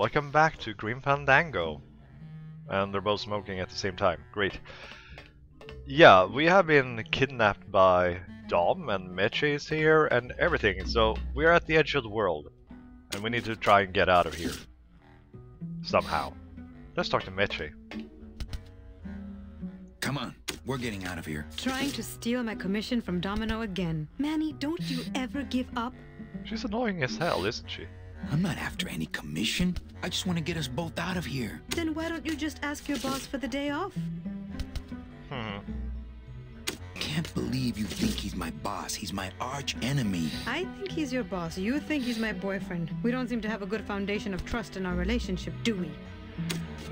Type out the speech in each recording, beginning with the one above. Welcome back to Grim Fandango. And they're both smoking at the same time. Great. Yeah, we have been kidnapped by Dom, and Meche is here and everything. So we're at the edge of the world. And we need to try and get out of here. Somehow. Let's talk to Meche. Come on. We're getting out of here. Trying to steal my commission from Domino again. Manny, don't you ever give up? She's annoying as hell, isn't she? I'm not after any commission. I just want to get us both out of here. Then why don't you just ask your boss for the day off? Can't believe you think he's my boss. He's my arch enemy. I think he's your boss. You think he's my boyfriend. We don't seem to have a good foundation of trust in our relationship, do we?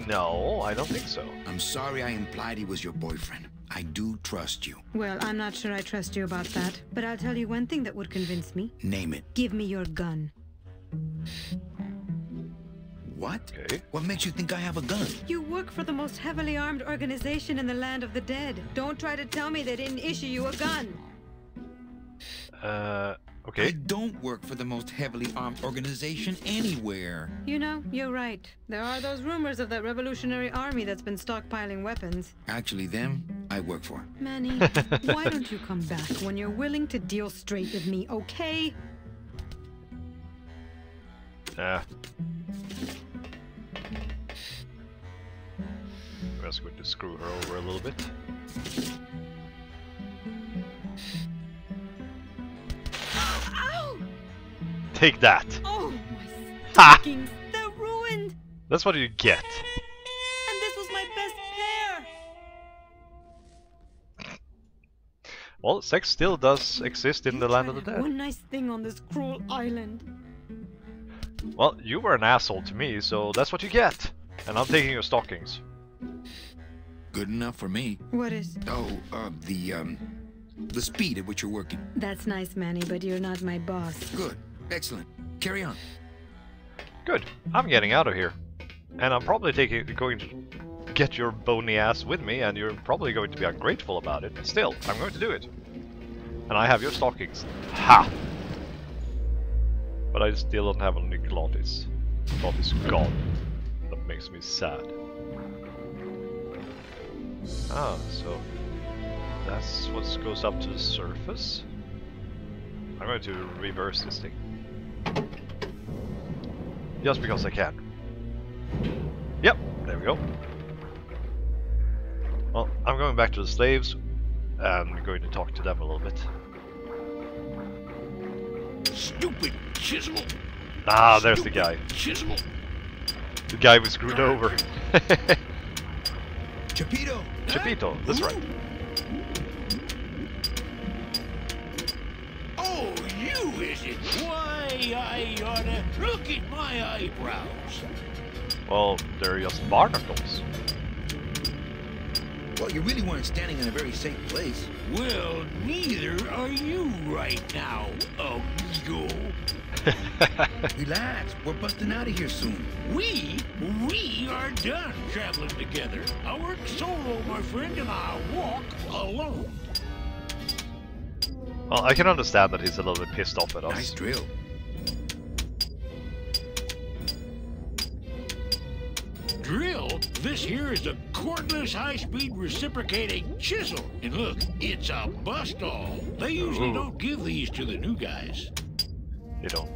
No, I don't think so. I'm sorry I implied he was your boyfriend. I do trust you. Well, I'm not sure I trust you about that. But I'll tell you one thing that would convince me. Name it. Give me your gun. What? Okay. What makes you think I have a gun? You work for the most heavily armed organization in the land of the dead. Don't try to tell me they didn't issue you a gun. Okay. I don't work for the most heavily armed organization anywhere. You know, you're right. There are those rumors of that revolutionary army that's been stockpiling weapons. Actually, them, I work for. Manny, why don't you come back when you're willing to deal straight with me, okay? I'm just going to screw her over a little bit. Take that! Oh, my stockings! They're ruined! That's what you get. And this was my best pair! Well, sex still does exist in the land of the dead. One nice thing on this cruel island. Well, you were an asshole to me, so that's what you get. And I'm taking your stockings. Good enough for me. What is? Oh, the speed at which you're working. That's nice, Manny, but you're not my boss. Good. Excellent. Carry on. Good. I'm getting out of here. And I'm probably going to get your bony ass with me, and you're probably going to be ungrateful about it. But still, I'm going to do it. And I have your stockings. Ha! But I still don't have any Glottis. Glottis gone. That makes me sad. Ah, so that's what goes up to the surface. I'm going to reverse this thing. Just because I can. Yep, there we go. Well, I'm going back to the slaves, and I'm going to talk to them a little bit. Stupid chisel! Ah, there's the guy. Chisel. The guy we screwed over. Chepito! Chepito, that's right. Oh, you is it? Why, I oughta look at my eyebrows. Well, they're just barnacles. Well, you really weren't standing in a very safe place. Well, neither are you right now, amigo. Relax, we're busting out of here soon. We are done traveling together. I work solo, my friend, and I walk alone. Well, I can understand that he's a little bit pissed off at us. Nice drill. Drill? This here is a cordless high-speed reciprocating chisel. And look, it's a bust-all. They usually don't give these to the new guys. They don't.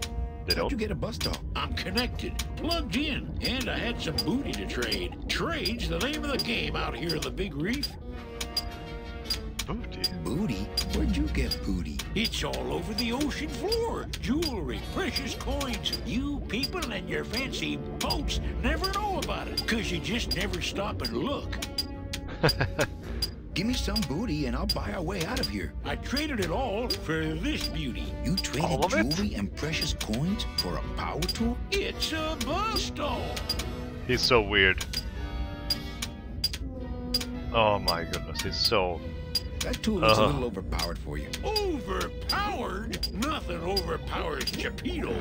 They don't. How'd you get a bust-all? I'm connected, plugged in, and I had some booty to trade. Trade's the name of the game out here in the Big Reef. Booty? Booty? Where'd you get booty? It's all over the ocean floor. Jewelry, precious coins. You people and your fancy boats never know about it, because you just never stop and look. Give me some booty and I'll buy our way out of here. I traded it all for this beauty. You traded jewelry and precious coins for a power tool? It's a bust-all. He's so weird. Oh my goodness, he's so... That tool is a little overpowered for you. Overpowered? Nothing overpowers Chepito.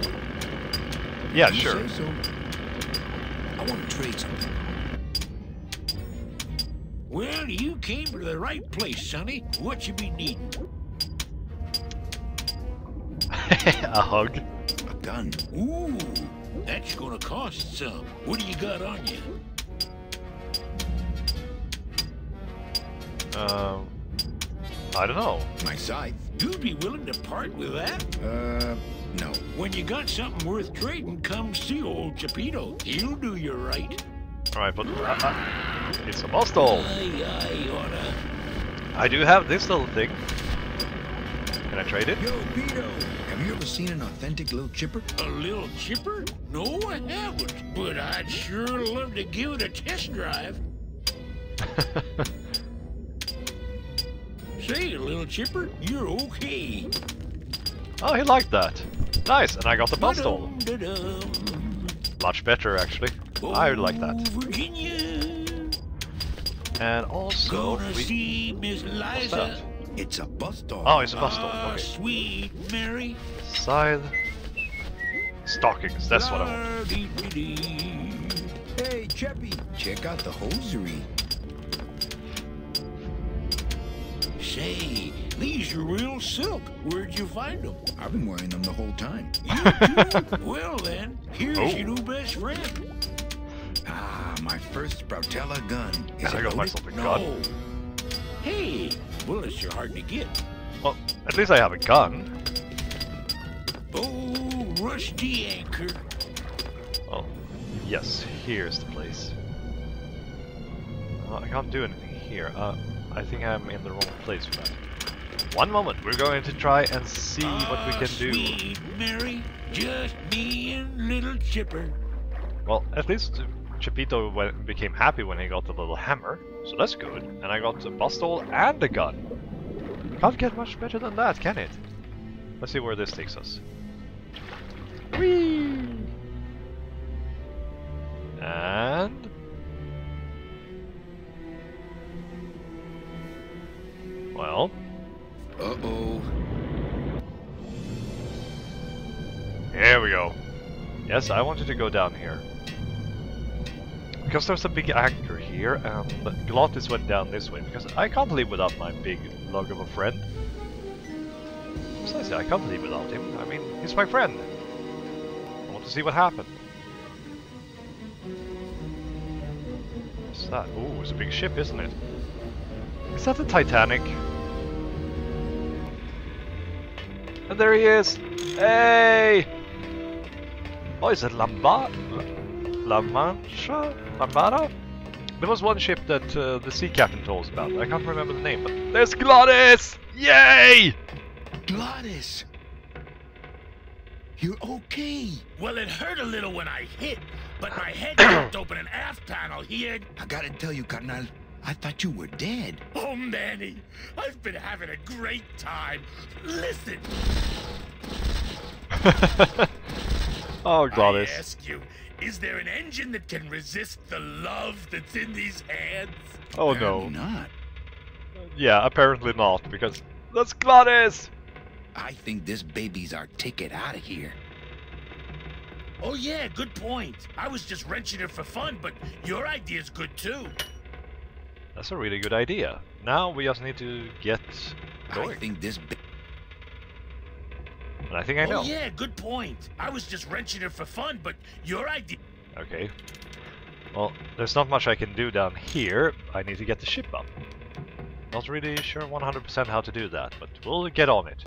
Yeah, sure. So? I want to trade something. Well, you came to the right place, Sonny. What you be needing? A hug? A gun. Ooh, That's gonna cost some. What do you got on you? I don't know. My scythe. You'd be willing to part with that? No. When you got something worth trading, come see old Chepito. He'll do you right. Alright, but it's a muscle. I do have this little thing. Can I trade it? Yo, Pito, have you ever seen an authentic little chipper? A little chipper? No, I haven't. But I'd sure love to give it a test drive. Say, little chipper, you're okay. Oh, he liked that. Nice, and I got the bus stall. Much better, actually. Oh, I would like that. Virginia. And also, see Miss Liza. It's a bus stall. Oh, it's a bus stall. Okay. Sweet Mary. Scythe. Stockings. That's what I want. Hey, Cheppy, check out the hosiery. Say, these are real silk. Where'd you find them? I've been wearing them the whole time. You do? Well then, here's your new best friend. Ah, my first Sproutella gun. Is I got myself a gun. Hey, bullets are hard to get. Well, at least I have a gun. Oh, rusty anchor. Oh, yes, here's the place. I can't do anything here. I think I'm in the wrong place for that. One moment, we're going to try and see what we can do. Mary, just me and little Chipper. Well, at least Chepito became happy when he got the little hammer, so that's good. And I got a pistol and a gun. Can't get much better than that, can it? Let's see where this takes us. Whee! And... well. Uh-oh. Here we go. Yes, I wanted to go down here. Because there's a big anchor here, and Glottis went down this way, because I can't live without my big log of a friend. Precisely, I can't live without him. I mean, he's my friend. I want to see what happened. What's that? Ooh, it's a big ship, isn't it? Is that the Titanic? And there he is! Hey! Oh, is it Lamancha? Lambada? There was one ship that the sea captain told us about. I can't remember the name, but there's Glottis! Yay! Glottis! You're okay! Well, it hurt a little when I hit, but my head popped open an aft panel here. I gotta tell you, Carnal. I thought you were dead. Oh, Manny, I've been having a great time. Listen. Oh, Gladys. I ask you, is there an engine that can resist the love that's in these hands? Oh, apparently no. Not. Yeah, apparently not, because that's Gladys. I think this baby's our ticket out of here. Oh, yeah, good point. I was just wrenching it for fun, but your idea's good, too. That's a really good idea. Now we just need to get going. I think this and I think I know. Oh yeah, good point. I was just wrenching it for fun, but your idea. Okay. Well, there's not much I can do down here. I need to get the ship up. Not really sure 100% how to do that, but we'll get on it.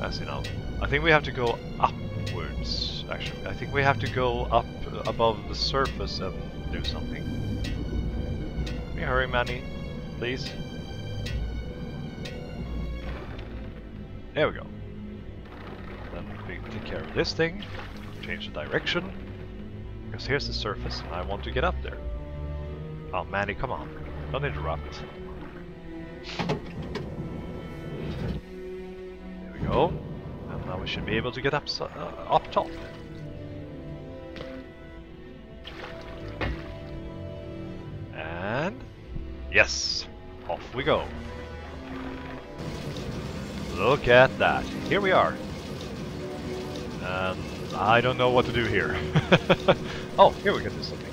As you know, I think we have to go upwards. Actually, I think we have to go up above the surface and do something. Can you hurry, Manny? Please? There we go. Then we can take care of this thing. Change the direction. Because here's the surface and I want to get up there. Oh, Manny, come on. Don't interrupt. There we go. And now we should be able to get up, up top. And yes, off we go. Look at that. Here we are. And I don't know what to do here. Oh, here we can do something.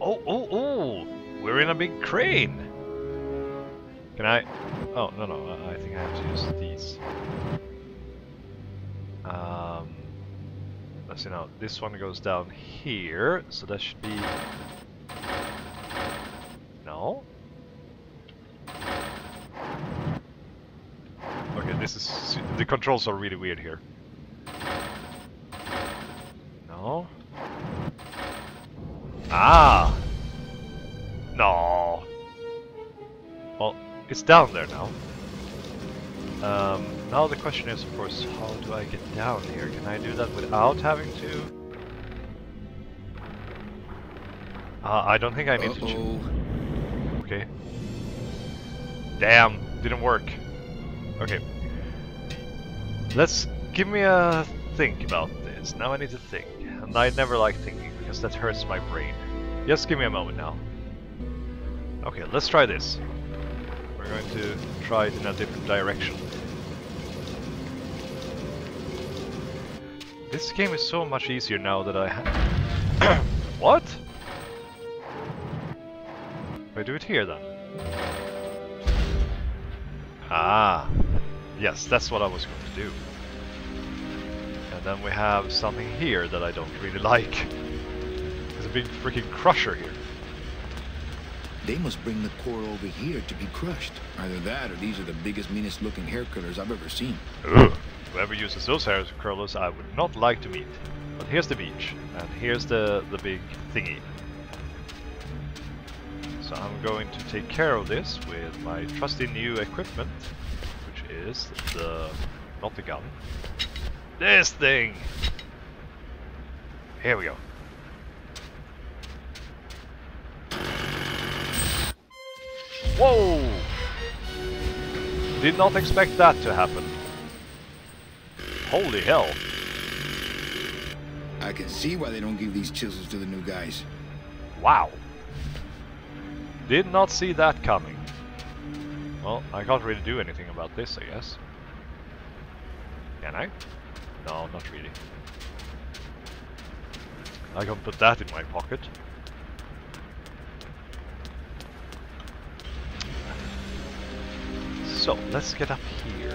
Oh, we're in a big crane. Can I? Oh, no, no, I think I have to use these. Let's see now, this one goes down here, so that should be... No? Okay, this is... the controls are really weird here. No? Ah! No! Well, it's down there now. Now the question is, of course, how do I get down here? Can I do that without having to... I don't think I need to... Okay. Damn, didn't work. Okay. Let's... give me a think about this. Now I need to think. And I never like thinking, because that hurts my brain. Just give me a moment now. Okay, let's try this. We're going to try it in a different direction. This game is so much easier now that I have... What? I do it here then. Ah, yes, that's what I was going to do. And then we have something here that I don't really like. There's a big freaking crusher here. They must bring the core over here to be crushed. Either that, or these are the biggest, meanest looking hair curlers I've ever seen. Ugh. Whoever uses those hair curlers, I would not like to meet. But here's the beach, and here's the big thingy. So I'm going to take care of this with my trusty new equipment, which is the... not the gun. This thing! Here we go. Whoa! Did not expect that to happen. Holy hell. I can see why they don't give these chisels to the new guys. Wow. Did not see that coming. Well, I can't really do anything about this, I guess. Can I? No, not really. I can put that in my pocket. So, let's get up here.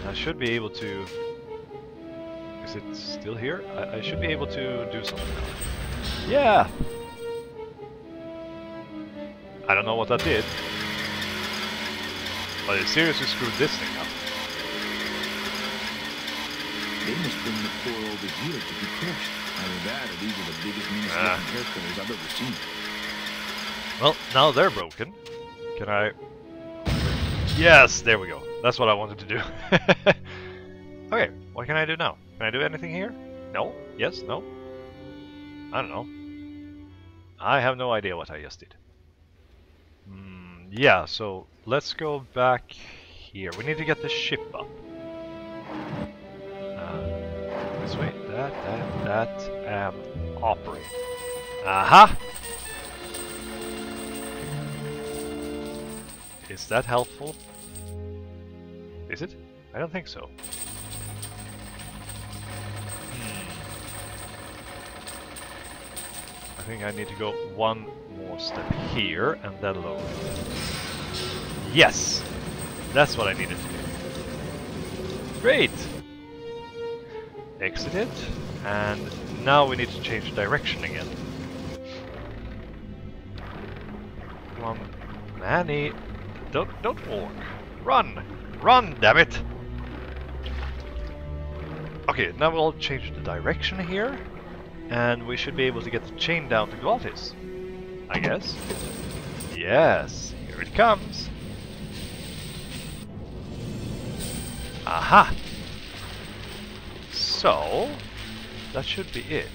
And I should be able to... Is it still here? I should be able to do something now. Yeah! I don't know what that did. But it seriously screwed this thing up. They must bring the core over here to be crushed. Either that, or these are the biggest, meanest looking hair cutters I've ever seen. Well, now they're broken. Can I... Yes, there we go. That's what I wanted to do. Okay, what can I do now? Can I do anything here? No? Yes? No? I don't know. I have no idea what I just did. Yeah, so let's go back here. We need to get the ship up. This way. That, and operate. Aha! Is that helpful? Is it? I don't think so. I think I need to go one more step here and then lower. Yes! That's what I needed to do. Great! Exit it. And now we need to change direction again. Come on, Manny. Don't walk. Run! Run, damn it! Okay, now we'll change the direction here, and we should be able to get the chain down to Glottis, I guess. Yes, here it comes. Aha! So that should be it.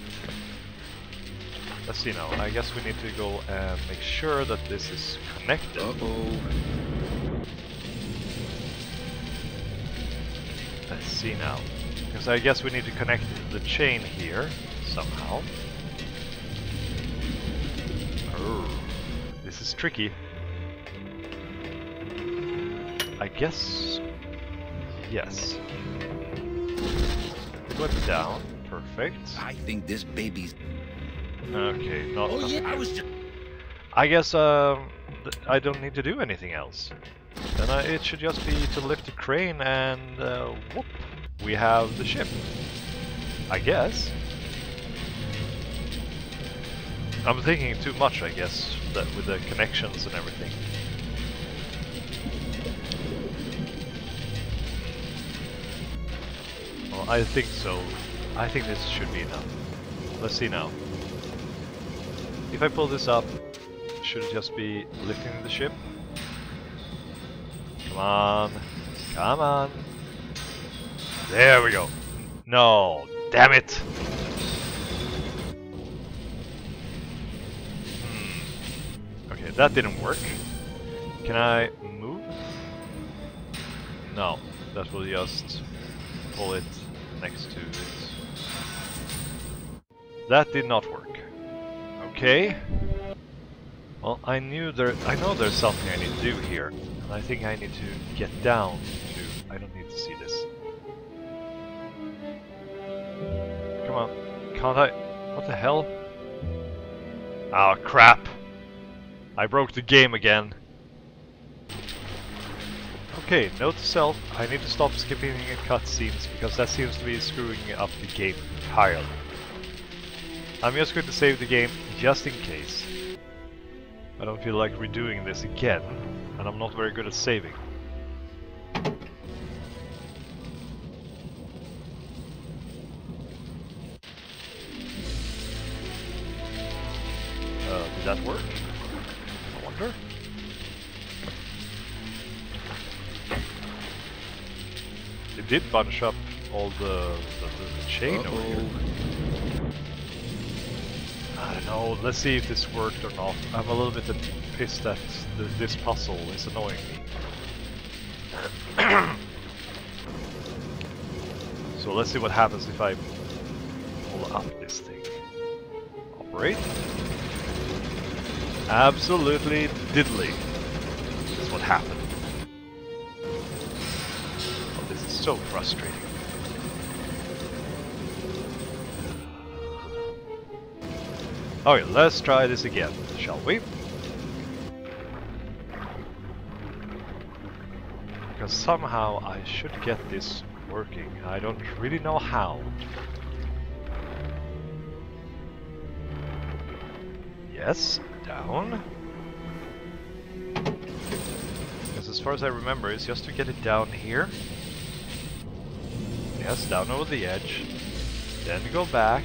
Let's see now. I guess we need to go and make sure that this is connected. Uh-oh. Let's see now, because I guess we need to connect the chain here somehow. Oh, this is tricky. I guess... yes. Put it down, perfect. I think this baby's... Okay, not... Oh, yeah, I was just... I guess I don't need to do anything else. Then it should just be to lift the crane and whoop, we have the ship. I guess. I'm thinking too much, I guess, that with the connections and everything. Well, I think so. I think this should be enough. Let's see now. If I pull this up, should it just be lifting the ship? Come on. Come on. There we go. No, damn it. Okay, that didn't work. Can I move? No, that will just pull it next to it. That did not work. Okay. Well, I know there's something I need to do here, and I think I need to get down to. I don't need to see this. Come on, can't I? What the hell? Ah, oh, crap! I broke the game again. Okay, note to self: I need to stop skipping cutscenes because that seems to be screwing up the game entirely. I'm just going to save the game just in case. I don't feel like redoing this again, and I'm not very good at saving. Did that work? I wonder. It did bunch up all the chain over here. I don't know, let's see if this worked or not. I'm a little bit pissed that this puzzle is annoying me. So let's see what happens if I pull up this thing. Operate. Absolutely diddly is what happened. Oh, this is so frustrating. Okay, let's try this again, shall we? Because somehow I should get this working. I don't really know how. Yes, down. Because as far as I remember, it's just to get it down here. Yes, down over the edge. Then go back.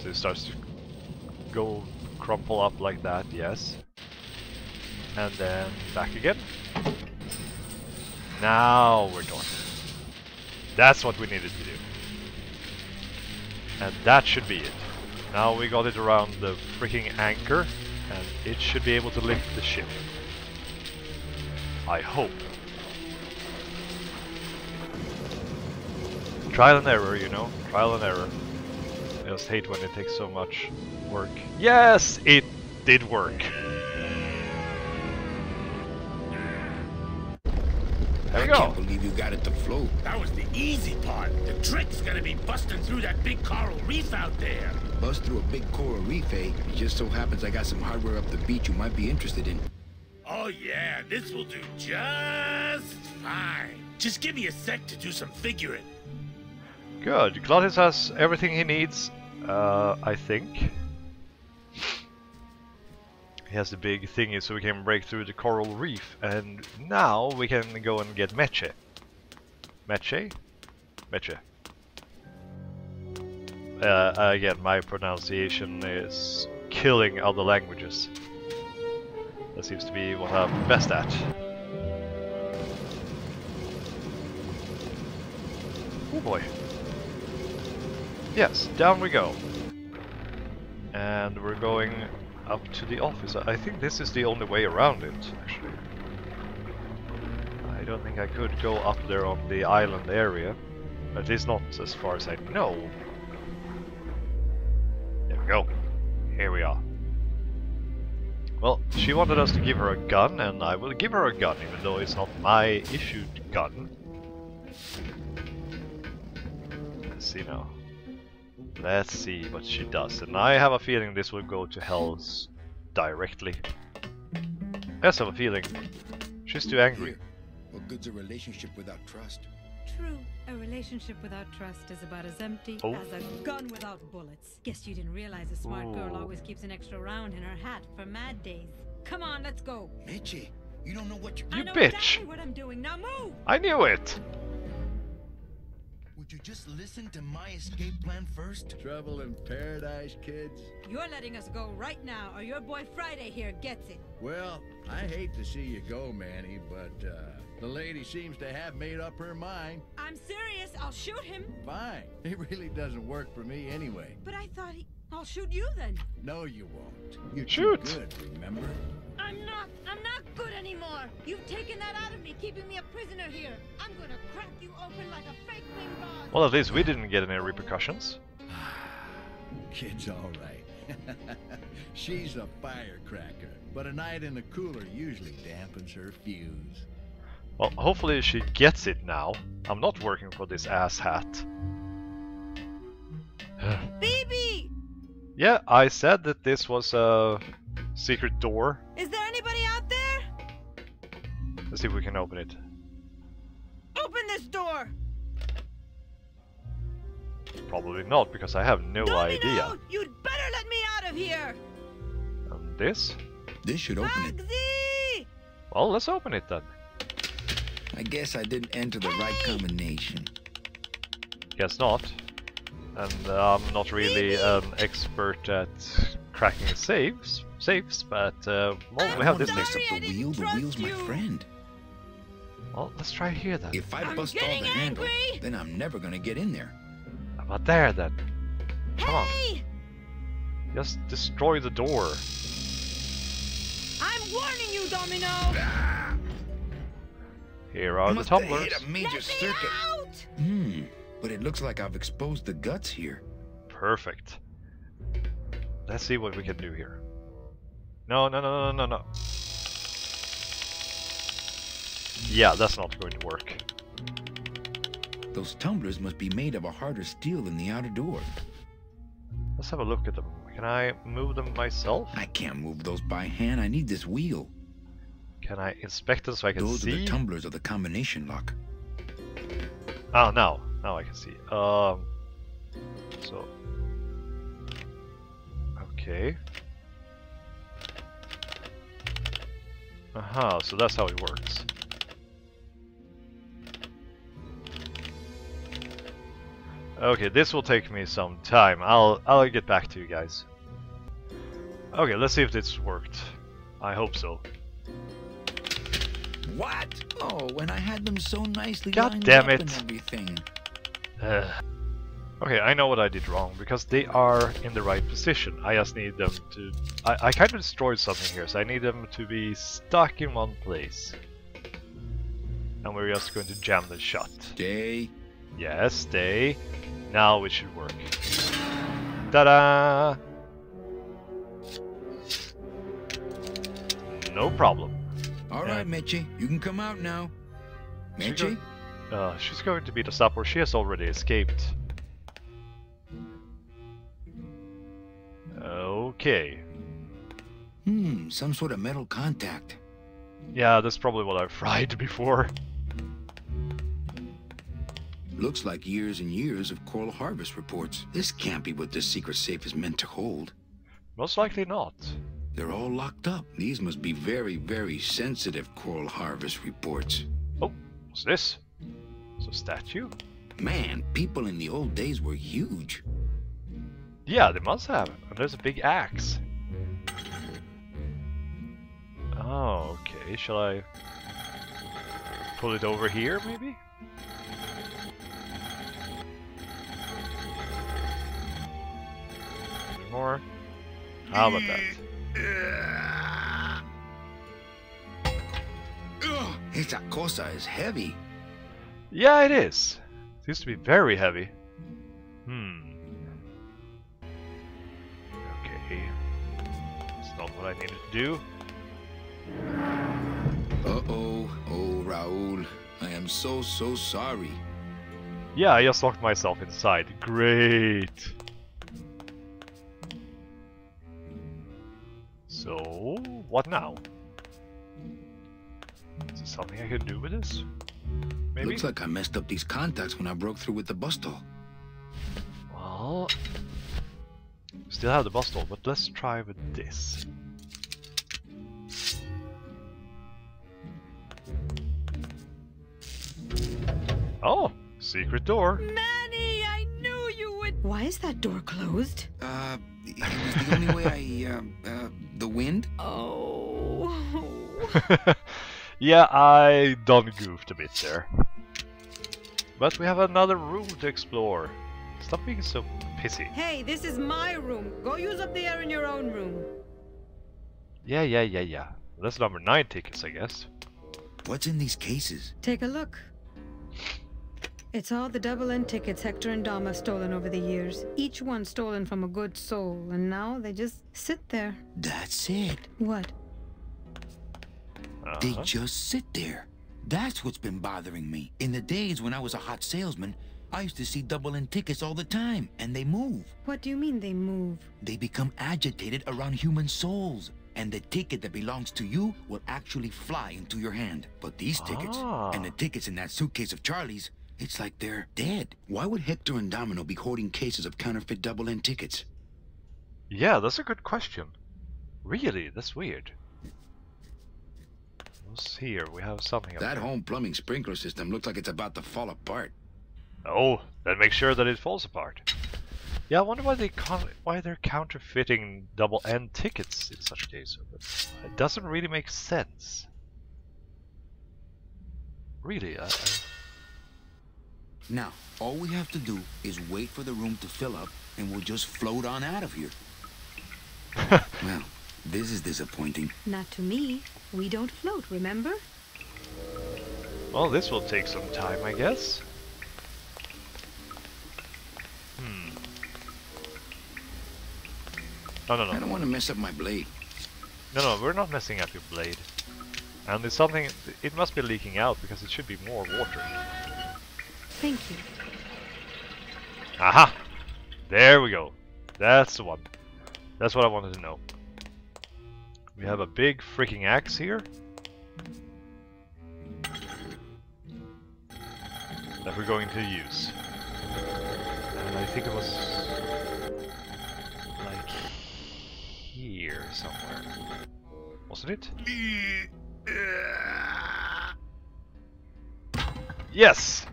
So it starts to go crumple up like that, yes. And then back again. Now we're done. That's what we needed to do. And that should be it. Now we got it around the freaking anchor, and it should be able to lift the ship. I hope. Trial and error, you know. Trial and error. I just hate when it takes so much work. Yes, it did work. There we go. I can't believe you got it to float. That was the easy part. The trick's gonna be busting through that big coral reef out there. Bust through a big coral reef, eh? It just so happens I got some hardware up the beach you might be interested in. Oh yeah, this will do just fine. Just give me a sec to do some figuring. Good, Glottis has everything he needs, I think. He has the big thingy so we can break through the coral reef, and now we can go and get Meche. Meche? Meche. Again, my pronunciation is killing other languages. That seems to be what I'm best at. Oh boy. Yes, down we go. And we're going up to the office. I think this is the only way around it, actually. I don't think I could go up there on the island area. At least not as far as I know. There we go. Here we are. Well, she wanted us to give her a gun, and I will give her a gun, even though it's not my issued gun. Let's see now. Let's see what she does, and I have a feeling this will go to hell's directly. I just have a feeling. She's too angry. What good's a relationship without trust? True. A relationship without trust is about as empty as a gun without bullets. Guess you didn't realize a smart girl always keeps an extra round in her hat for mad days. Come on, let's go. Mitchy, you don't know what you're doing. You bitch. Exactly what I'm doing. Now move. I knew it. Would you just listen to my escape plan first? Trouble in paradise, kids. You're letting us go right now, or your boy Friday here gets it. Well, I hate to see you go, Manny, but the lady seems to have made up her mind. I'm serious. I'll shoot him. Fine. It really doesn't work for me anyway. But I thought he... I'll shoot you then. No, you won't. You're shoot. Too good, remember? I'm not good anymore. You've taken that out of me, keeping me a prisoner here. I'm gonna crack you open like a fake wing rod. Well, at least we didn't get any repercussions. Kid's alright. She's a firecracker, but a night in the cooler usually dampens her fuse. Well, hopefully she gets it now. I'm not working for this asshat. Baby! Yeah, I said that this was a secret door. Is there anybody out there? Let's see if we can open it. Open this door! Probably not, because I have no idea. You'd better let me out of here! And this? This should open it. Well, let's open it then. I guess I didn't enter the right combination. Guess not. And I'm not really an expert at cracking safes, but well, we have this thing. The wheel's my friend. Well, let's try here then. If I bust all the handle, then I'm never gonna get in there. How about there then? Come on. Just destroy the door. I'm warning you, Domino. Ah. Here are the tumblers. Hit a major circuit. Hmm. But it looks like I've exposed the guts here. Perfect. Let's see what we can do here. No. Yeah, that's not going to work. Those tumblers must be made of a harder steel than the outer door. Let's have a look at them. Can I move them myself? I can't move those by hand. I need this wheel. Can I inspect them so I can see? Those are the tumblers of the combination lock. Oh, now I can see. So okay. So that's how it works. Okay, this will take me some time. I'll get back to you guys. Okay, let's see if this worked. I hope so. What? Oh, when I had them so nicely lined up and everything. Okay, I know what I did wrong, because they are in the right position. I just need them to... I kind of destroyed something here, so I need them to be stuck in one place. And we're just going to jam them shut. Stay. Yes, stay. Now it should work. Ta-da! No problem. Alright, Meche, you can come out now. Meche? She's going to beat us up, or she has already escaped. Okay. Some sort of metal contact. Yeah, that's probably what I fried before. Looks like years and years of coral harvest reports. This can't be what this secret safe is meant to hold. Most likely not. They're all locked up. These must be very, very sensitive coral harvest reports. Oh, what's this? It's a statue? Man, people in the old days were huge. Yeah, they must have. And there's a big axe. Oh, okay. Shall I pull it over here, maybe? A bit more. How about that? Esa cosa is heavy. Yeah, it is. It used to be very heavy. Okay. That's not what I needed to do. Oh, Raúl. I am so sorry. Yeah, I just locked myself inside. Great. So What now? Is there something I could do with this? Maybe? Looks like I messed up these contacts when I broke through with the bus door. Well... still have the bus door, but let's try with this. Oh! Secret door! Manny, I knew you would... Why is that door closed? It was the only way I... the wind? Oh... Yeah, I done goofed a bit there. But we have another room to explore. Stop being so pissy. Hey, this is my room. Go use up the air in your own room. Yeah. That's number 9 tickets, I guess. What's in these cases? Take a look. It's all the double-end tickets Hector and Dama have stolen over the years. Each one stolen from a good soul, and now they just sit there. That's it. What? Uh-huh. They just sit there. That's what's been bothering me. In the days when I was a hot salesman, I used to see double-end tickets all the time, and they move. What do you mean they move? They become agitated around human souls, and the ticket that belongs to you will actually fly into your hand. But these tickets, and the tickets in that suitcase of Charlie's, it's like they're dead. Why would Hector and Domino be hoarding cases of counterfeit double-end tickets? Yeah, that's a good question. Really, that's weird. Here we have something. That home plumbing sprinkler system looks like it's about to fall apart. Oh, then make sure that it falls apart. Yeah, I wonder why they're counterfeiting double-end tickets in such a case. It doesn't really make sense. Really, Now, all we have to do is wait for the room to fill up, and we'll just float on out of here. Well, this is disappointing. Not to me. We don't float, remember? Well, this will take some time, I guess. No. I don't want to mess up my blade. No, we're not messing up your blade. And there's something... it must be leaking out, because it should be more water. Thank you. Aha! There we go. That's the one. That's what I wanted to know. We have a big freaking axe here. That we're going to use. And I think it was... like... here somewhere. Wasn't it? Yes!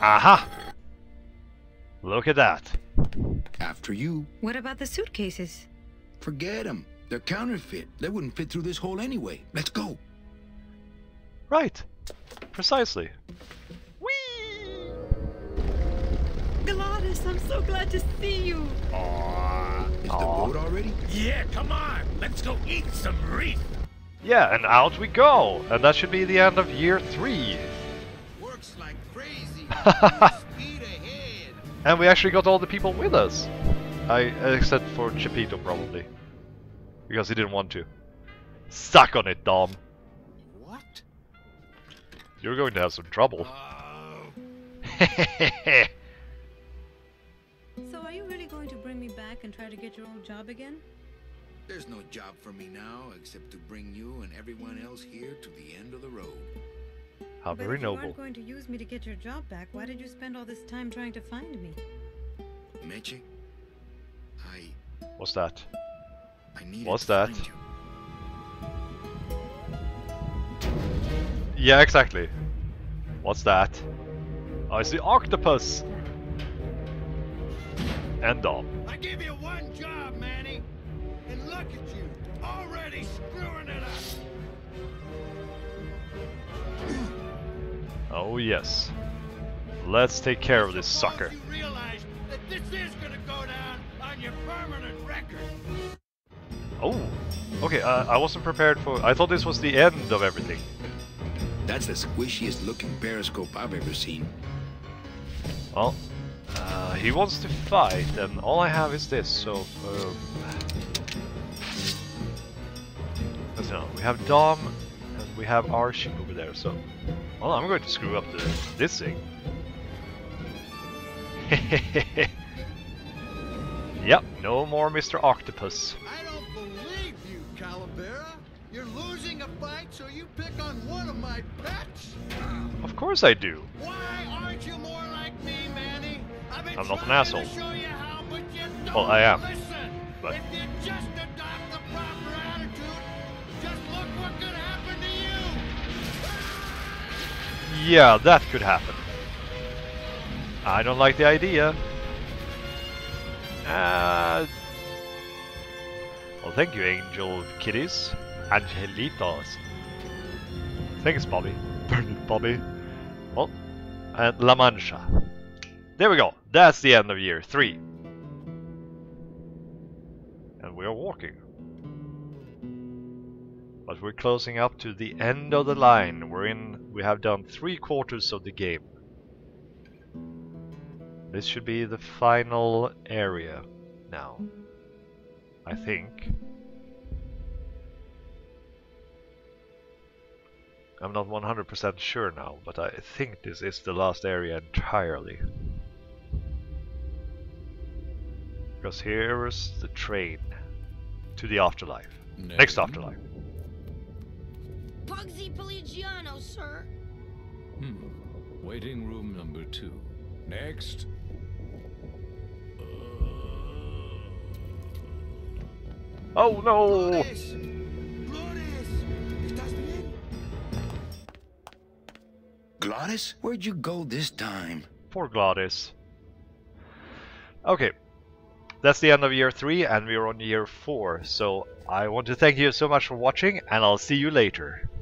Aha! Look at that. After you. What about the suitcases? Forget them. They're counterfeit. They wouldn't fit through this hole anyway. Let's go. Right. Precisely. Whee! Glottis, I'm so glad to see you. Is the boat already? Yeah, come on. Let's go eat some reef. Yeah, and out we go. And that should be the end of year 3. Works like crazy. And we actually got all the people with us, except for Chepito probably, because he didn't want to. Suck on it, Dom. What? You're going to have some trouble. So are you really going to bring me back and try to get your old job again? There's no job for me now except to bring you and everyone else here to the end of the road. How very noble. If you weren't going to use me to get your job back, why did you spend all this time trying to find me? Meche, what's that? What's that? Yeah, exactly. What's that? I see octopus. And Dom. I give you one job, Manny, and look at you already screwing it up. Oh yes. Let's take care of this sucker. You realize that this is gonna go down on your permanent record. Oh. Okay, I wasn't prepared for... I thought this was the end of everything. That's the squishiest looking periscope I've ever seen. Well, he wants to fight, and all I have is this, so... let's know. We have Dom, and we have our ship over there, so... well, I'm going to screw up this thing. Yep, no more Mr. Octopus. I don't believe you, Calavera. You're losing a fight, so you pick on one of my pets? Of course I do. Why aren't you more like me, Manny? I'm not an asshole. Show you how, but you don't. Well, I am. Listen, but if you just adopt the proper attitude, just look what could happen to you. Yeah, that could happen. I don't like the idea. Well, thank you, Angel Kitties. Angelitos. Thanks, Bobby. Burn it, Bobby. Well, and Lamancha. There we go. That's the end of year 3. And we are walking. But we're closing up to the end of the line. We're in. We have done 3/4 of the game. This should be the final area now, I think. I'm not 100% sure now, but I think this is the last area entirely. Because here's the train to the afterlife. No. Next afterlife. Pugsy Pelligiano, sir. Waiting room number 2. Next. Oh no! Glottis! Glottis! ¿Estás bien? Glottis? Where'd you go this time? Poor Glottis. Okay. That's the end of year 3 and we are on year 4. So I want to thank you so much for watching and I'll see you later.